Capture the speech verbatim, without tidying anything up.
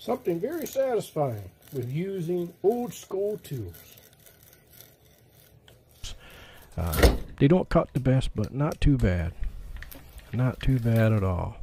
Something very satisfying with using old school tools. Uh, they don't cut the best, but not too bad. Not too bad at all.